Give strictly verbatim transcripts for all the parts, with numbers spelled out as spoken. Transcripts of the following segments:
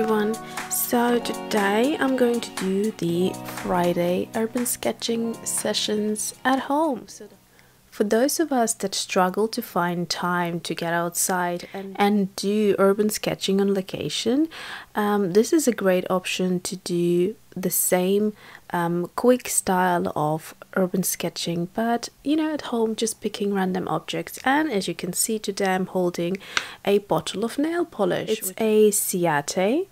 everyone. So today I'm going to do the Friday urban sketching sessions at home. For those of us that struggle to find time to get outside and, and do urban sketching on location, um, this is a great option to do the same um, quick style of urban sketching, but you know, at home, just picking random objects. And as you can see, today I'm holding a bottle of nail polish. It's a Ciate.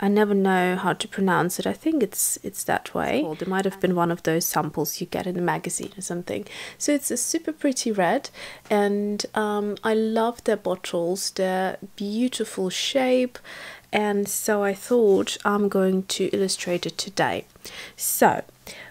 I never know how to pronounce it. I think it's it's that way. It might have been one of those samples you get in a magazine or something. So it's a super pretty red, and um, I love their bottles, their beautiful shape, and so I thought I'm going to illustrate it today. So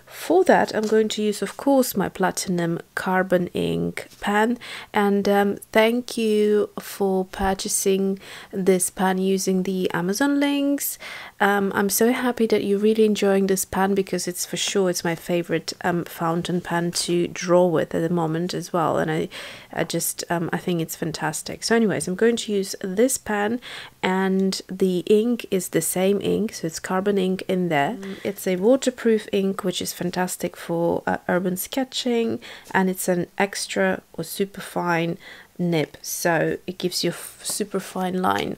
for that, I'm going to use, of course, my Platinum Carbon Ink pen, and um, thank you for purchasing this pen using the Amazon links. Um, I'm so happy that you're really enjoying this pen, because it's for sure, it's my favorite um, fountain pen to draw with at the moment as well, and I, I just, um, I think it's fantastic. So anyways, I'm going to use this pen, and the ink is the same ink, so it's carbon ink in there. Mm. It's a waterproof ink, which is fantastic. Fantastic for uh, urban sketching, and it's an extra or super fine nib, so it gives you a super fine line.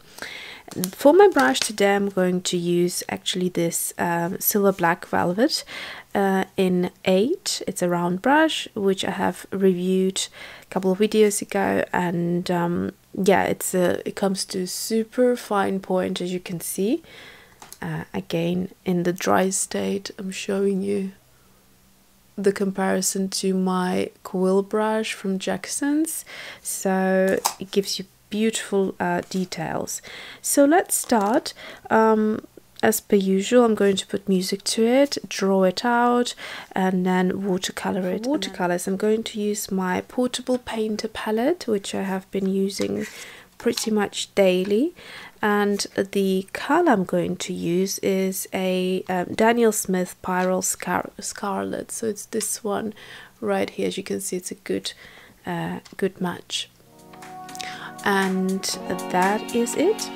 For my brush today, I'm going to use actually this um, Silver Black Velvet uh, in eight. It's a round brush, which I have reviewed a couple of videos ago, and um, yeah, it's a, it comes to super fine point, as you can see. Uh, again, in the dry state, I'm showing you the comparison to my quill brush from Jackson's, so it gives you beautiful uh, details. So let's start. Um, as per usual, I'm going to put music to it, draw it out, and then watercolor it. For watercolors, I'm going to use my Portable Painter palette, which I have been using pretty much daily, and the color I'm going to use is a um, Daniel Smith Pyrrol Scar Scarlet, so it's this one right here. As you can see, it's a good uh, good match, and that is it.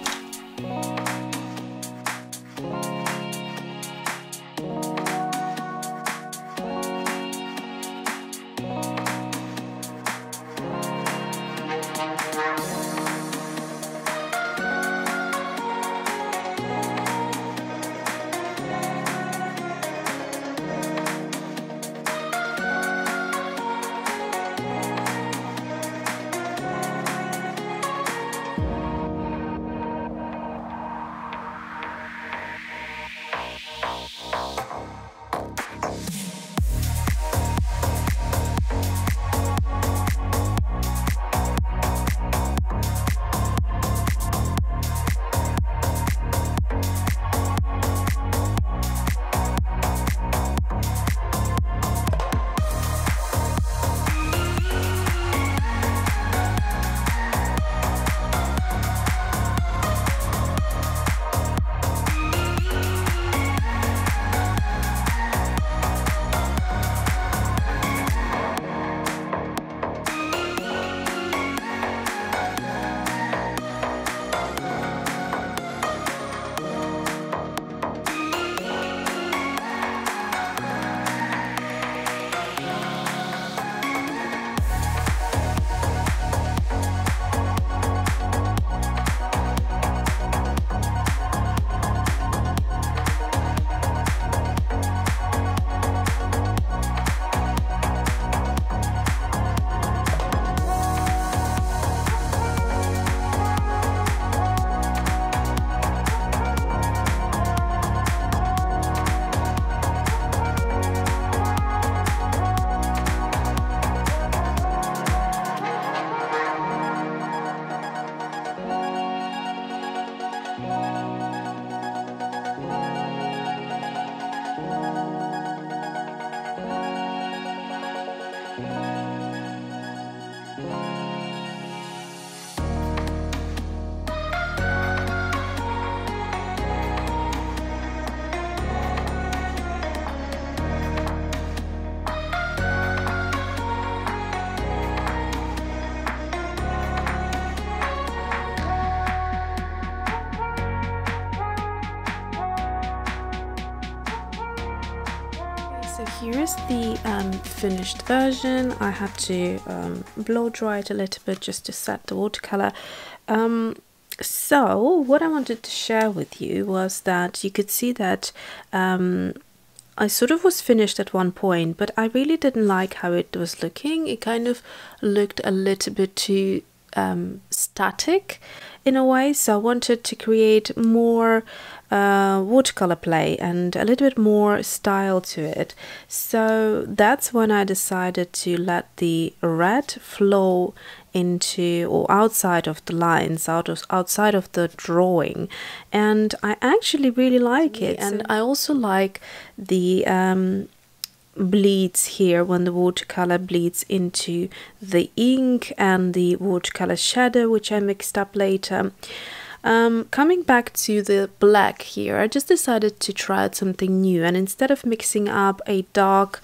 So here is the um, finished version. I had to um, blow dry it a little bit just to set the watercolor. Um, so what I wanted to share with you was that you could see that um, I sort of was finished at one point, but I really didn't like how it was looking. It kind of looked a little bit too um, static in a way, so I wanted to create more uh, watercolor play and a little bit more style to it. So that's when I decided to let the red flow into or outside of the lines, out of outside of the drawing, and I actually really like it. And I also like the um, bleeds here when the watercolor bleeds into the ink and the watercolor shadow, which I mixed up later. Um, coming back to the black here, I just decided to try out something new, and instead of mixing up a dark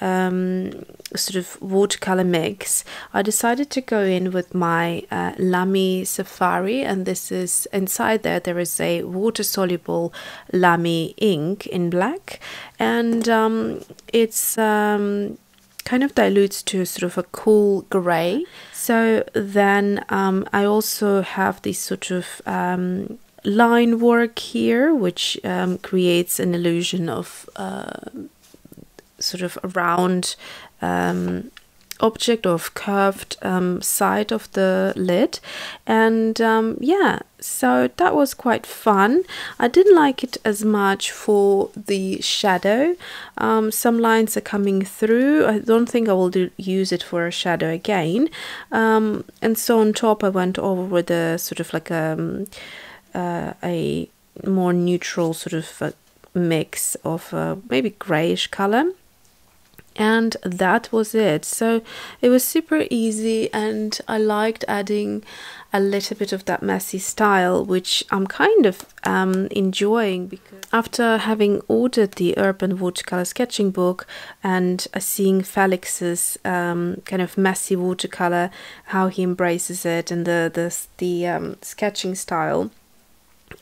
um, sort of watercolor mix, I decided to go in with my uh, Lamy Safari, and this is inside there there is a water soluble Lamy ink in black, and um, it's um, kind of dilutes to sort of a cool gray. So then um, I also have this sort of um, line work here, which um, creates an illusion of uh, sort of a round um, object or curved um, side of the lid. And um, yeah, so that was quite fun. I didn't like it as much for the shadow. Um, some lines are coming through. I don't think I will do, use it for a shadow again. Um, and so on top I went over with a sort of like a, uh, a more neutral sort of a mix of a maybe grayish color. And that was it. So it was super easy, and I liked adding a little bit of that messy style, which I'm kind of um, enjoying, because after having ordered the Urban Watercolor Sketching Book and uh, seeing Felix's um, kind of messy watercolor, how he embraces it, and the the, the um, sketching style,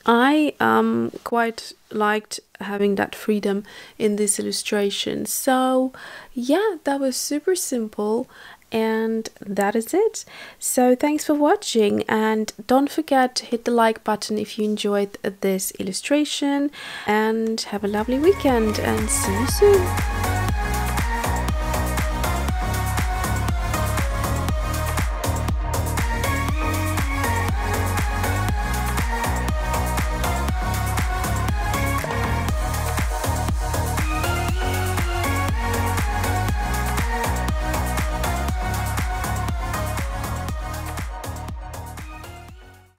I um, quite liked having that freedom in this illustration. So yeah, that was super simple, and that is it. So thanks for watching, and don't forget to hit the like button if you enjoyed this illustration, and have a lovely weekend, and see you soon.